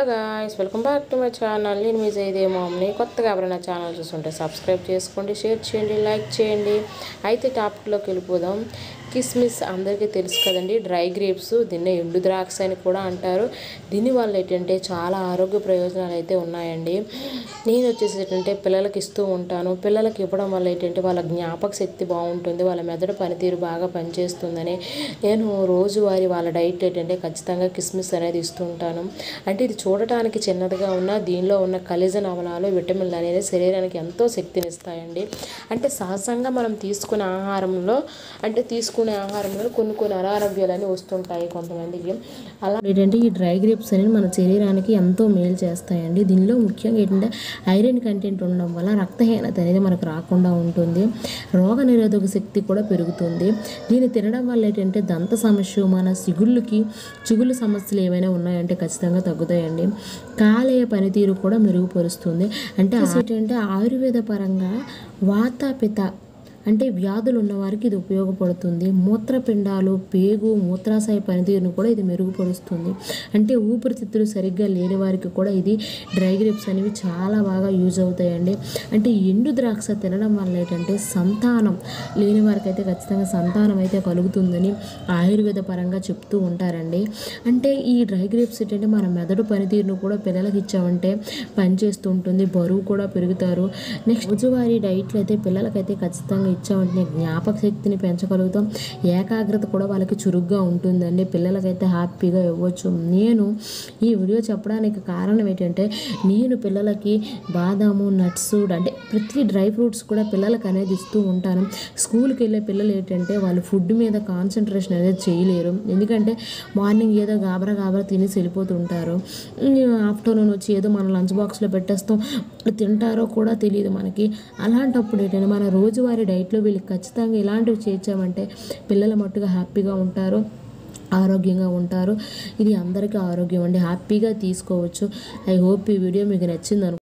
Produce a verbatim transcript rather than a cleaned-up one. Hello guys, welcome back to my channel. నేను మీ జైదే మామ్ని. కొత్తగా ఎవరైనా ఛానల్ చూస్తుంటే సబ్స్క్రైబ్ చేసుకోండి, షేర్ చేయండి, లైక్ చేయండి. అయితే టాపిక్లోకి వెళ్ళిపోదాం. కిస్మిస్ అందరికీ తెలుసు కదండి, డ్రై గ్రేప్స్, దీన్ని ఎండు ద్రాక్ష అని కూడా అంటారు. దీనివల్ల ఏంటంటే చాలా ఆరోగ్య ప్రయోజనాలు అయితే ఉన్నాయండి. నేను వచ్చేసి ఏంటంటే పిల్లలకి ఇస్తూ ఉంటాను. పిల్లలకి ఇవ్వడం వల్ల ఏంటంటే వాళ్ళ జ్ఞాపక శక్తి బాగుంటుంది, వాళ్ళ మెదడు పనితీరు బాగా పనిచేస్తుందని నేను రోజువారీ వాళ్ళ డైట్ ఏంటంటే ఖచ్చితంగా కిస్మిస్ అనేది ఇస్తూ ఉంటాను. అంటే ఇది చూడటానికి చిన్నదిగా ఉన్నా దీనిలో ఉన్న ఖనిజ లవణాలు, విటమిన్లు అనేది శరీరానికి ఎంతో శక్తినిస్తాయండి. అంటే సహజంగా మనం తీసుకునే ఆహారంలో అంటే తీసుకు కొనే ఆహారంలో కొన్ని కొన్ని అనారోగ్యాలని వస్తుంటాయి కొంతమందికి. అలా ఏంటంటే ఈ డ్రై గ్రేప్స్ అనేవి మన శరీరానికి ఎంతో మేలు చేస్తాయండి. దీనిలో ముఖ్యంగా ఏంటంటే ఐరన్ కంటెంట్ ఉండడం వల్ల రక్తహీనత అనేది మనకు రాకుండా ఉంటుంది, రోగ నిరోధక శక్తి కూడా పెరుగుతుంది. దీన్ని తినడం వల్ల ఏంటంటే దంత సమస్య, మన సిగుళ్ళకి చిగుళ్ళ సమస్యలు ఏమైనా ఉన్నాయంటే ఖచ్చితంగా తగ్గుతాయండి. కాలేయ పనితీరు కూడా మెరుగుపరుస్తుంది. అంటే ఏంటంటే ఆయుర్వేద పరంగా వాతాపిత అంటే వ్యాధులు ఉన్నవారికి ఇది ఉపయోగపడుతుంది. మూత్రపిండాలు, పేగు, మూత్రాశయ పనితీరును కూడా ఇది మెరుగుపరుస్తుంది. అంటే ఊపిరితిత్తులు సరిగ్గా లేని వారికి కూడా ఇది డ్రై గ్రేప్స్ అనేవి చాలా బాగా యూజ్ అవుతాయండి. అంటే ఎండు ద్రాక్ష తినడం వల్ల ఏంటంటే సంతానం లేని వారికి అయితే ఖచ్చితంగా సంతానం అయితే కలుగుతుందని ఆయుర్వేద పరంగా చెప్తూ ఉంటారండి. అంటే ఈ డ్రై గ్రేప్స్ ఏంటంటే మన మెదడు పనితీరును కూడా పిల్లలకి ఇచ్చామంటే పనిచేస్తూ ఉంటుంది, బరువు కూడా పెరుగుతారు. నెక్స్ట్ రోజువారీ డైట్లు అయితే పిల్లలకైతే ఖచ్చితంగా ఇచ్చామంటే జ్ఞాపక శక్తిని పెంచగలుగుతాం, ఏకాగ్రత కూడా వాళ్ళకి చురుగ్గా ఉంటుందండి. పిల్లలకైతే హ్యాపీగా ఇవ్వచ్చు. నేను ఈ వీడియో చెప్పడానికి కారణం ఏంటంటే నేను పిల్లలకి బాదాము, నట్స్ అంటే ప్రతి డ్రై ఫ్రూట్స్ కూడా పిల్లలకి అనేది ఇస్తూ ఉంటాను. స్కూల్కి వెళ్ళే పిల్లలు ఏంటంటే వాళ్ళు ఫుడ్ మీద కాన్సన్ట్రేషన్ అనేది చేయలేరు, ఎందుకంటే మార్నింగ్ ఏదో గాబరా గాబరా తినేసి వెళ్ళిపోతుంటారు. ఆఫ్టర్నూన్ వచ్చి ఏదో మన లంచ్ బాక్స్లో పెట్టేస్తాం, తింటారో కూడా తెలియదు మనకి. అలాంటప్పుడు ఏంటంటే మన రోజువారీ డైట్ ఇట్లో వీళ్ళకి ఖచ్చితంగా ఇలాంటివి చేర్చామంటే పిల్లల మట్టుగా హ్యాపీగా ఉంటారు, ఆరోగ్యంగా ఉంటారు. ఇది అందరికీ ఆరోగ్యం అండి, హ్యాపీగా తీసుకోవచ్చు. ఐ హోప్ ఈ వీడియో మీకు నచ్చింది.